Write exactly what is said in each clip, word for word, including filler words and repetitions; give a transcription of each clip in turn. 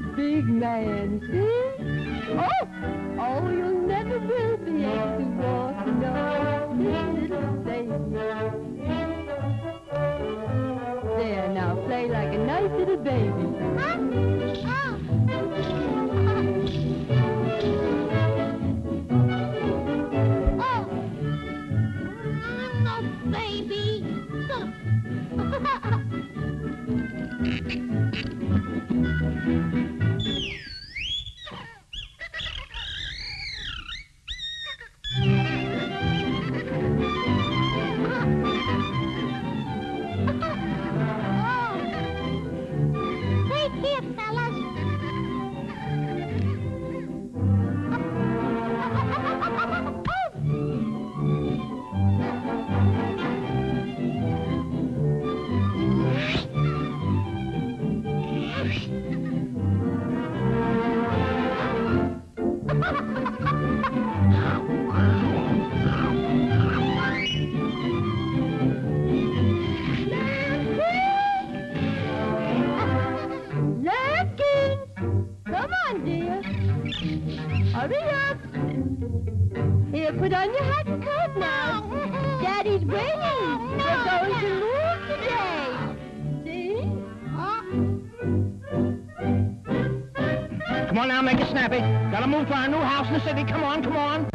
a big man, see? Oh, oh, you never will be able to walk, no, little baby. There, now play like a nice little baby. Huh? Move to our new house in the city. Come on, come on.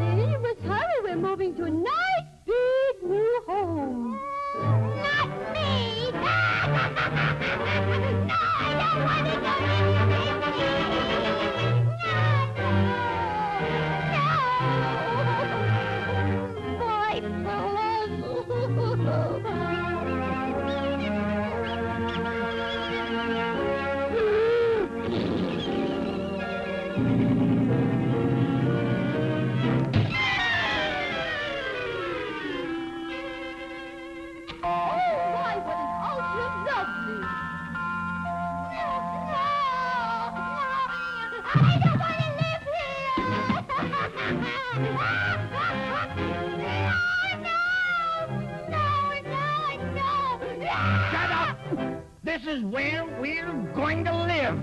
See, you must hurry. We're moving to a nice, big new home. Not me! No, I don't want to go in the city. No, no. Boy, please. This is where we're going to live.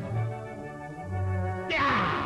Yeah.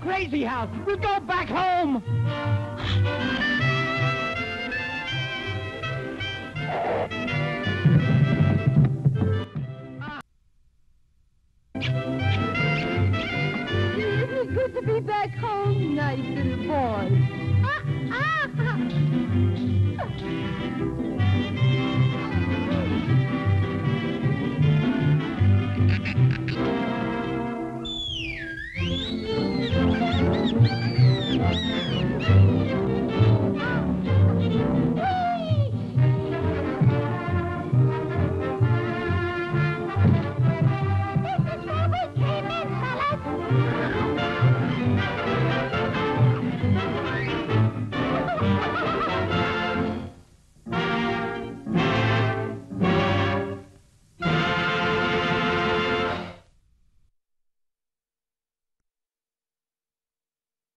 Crazy house. We'll go back home. to be back home, nice little boy.